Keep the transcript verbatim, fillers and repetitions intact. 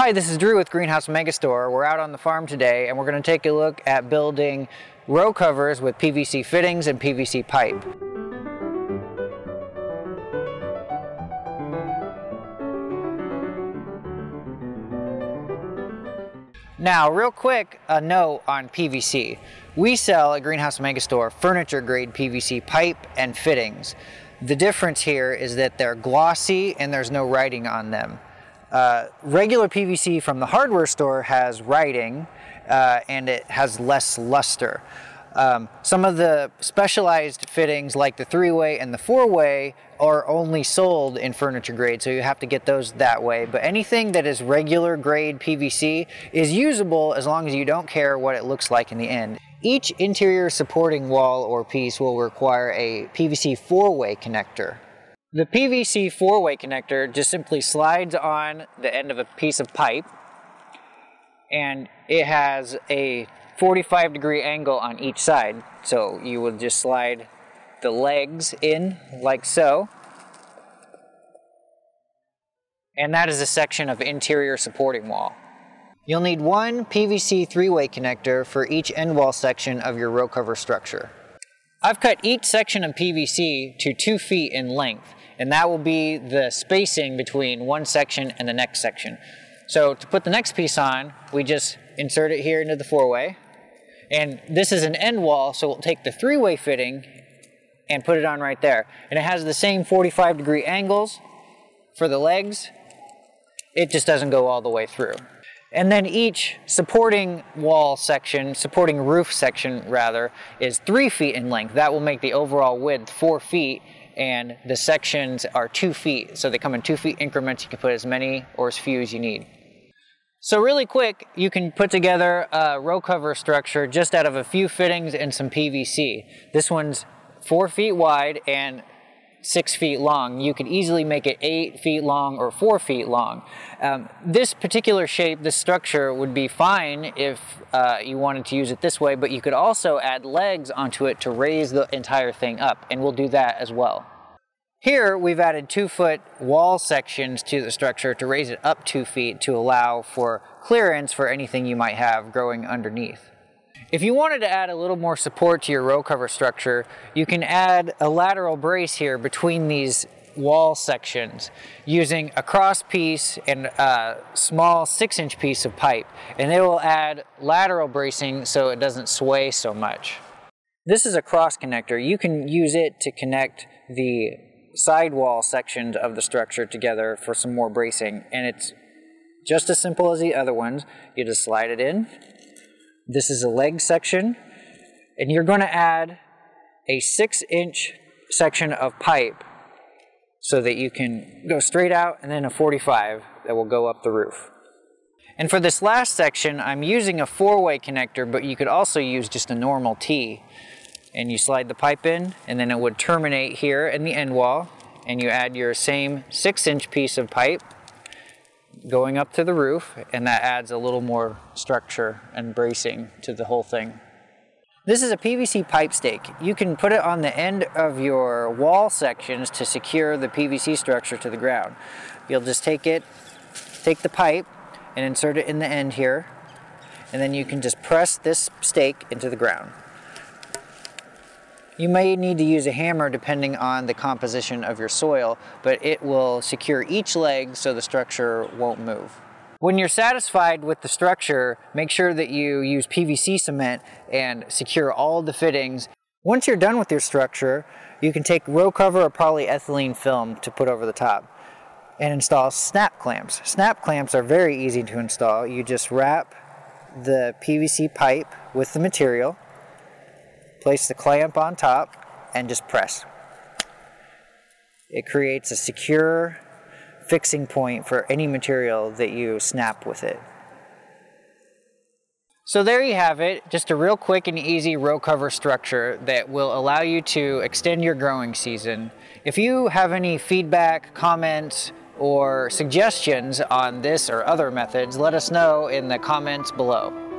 Hi, this is Drew with Greenhouse Megastore. We're out on the farm today and we're going to take a look at building row covers with P V C fittings and P V C pipe. Now, real quick, a note on P V C. We sell at Greenhouse Megastore furniture grade P V C pipe and fittings. The difference here is that they're glossy and there's no writing on them. Uh, regular P V C from the hardware store has writing uh, and it has less luster. Um, some of the specialized fittings like the three-way and the four-way are only sold in furniture grade, so you have to get those that way. But anything that is regular grade P V C is usable as long as you don't care what it looks like in the end. Each interior supporting wall or piece will require a P V C four-way connector. The P V C four-way connector just simply slides on the end of a piece of pipe, and it has a forty-five degree angle on each side. So you will just slide the legs in like so. And that is a section of interior supporting wall. You'll need one P V C three-way connector for each end wall section of your row cover structure. I've cut each section of P V C to two feet in length, and that will be the spacing between one section and the next section. So to put the next piece on, we just insert it here into the four-way. And this is an end wall, so we'll take the three-way fitting and put it on right there. And it has the same forty-five degree angles for the legs. It just doesn't go all the way through. And then each supporting wall section, supporting roof section rather, is three feet in length. That will make the overall width four feet, and the sections are two feet. So they come in two feet increments. You can put as many or as few as you need. So really quick, you can put together a row cover structure just out of a few fittings and some P V C. This one's four feet wide and six feet long. You could easily make it eight feet long or four feet long. Um, this particular shape, this structure, would be fine if uh, you wanted to use it this way, but you could also add legs onto it to raise the entire thing up, and we'll do that as well. Here, we've added two foot wall sections to the structure to raise it up two feet to allow for clearance for anything you might have growing underneath. If you wanted to add a little more support to your row cover structure, you can add a lateral brace here between these wall sections using a cross piece and a small six inch piece of pipe, and they will add lateral bracing so it doesn't sway so much. This is a cross connector. You can use it to connect the sidewall sections of the structure together for some more bracing, and it's just as simple as the other ones. You just slide it in. This is a leg section, and you're going to add a six inch section of pipe so that you can go straight out, and then a forty-five that will go up the roof. And for this last section, I'm using a four-way connector, but you could also use just a normal T. And you slide the pipe in, and then it would terminate here in the end wall, and you add your same six inch piece of pipe going up to the roof, and that adds a little more structure and bracing to the whole thing. This is a P V C pipe stake. You can put it on the end of your wall sections to secure the P V C structure to the ground. You'll just take it, take the pipe, and insert it in the end here, and then you can just press this stake into the ground. You may need to use a hammer depending on the composition of your soil, but it will secure each leg so the structure won't move. When you're satisfied with the structure, make sure that you use P V C cement and secure all the fittings. Once you're done with your structure, you can take row cover or polyethylene film to put over the top and install snap clamps. Snap clamps are very easy to install. You just wrap the P V C pipe with the material, place the clamp on top, and just press. It creates a secure fixing point for any material that you snap with it. So there you have it, just a real quick and easy row cover structure that will allow you to extend your growing season. If you have any feedback, comments, or suggestions on this or other methods, let us know in the comments below.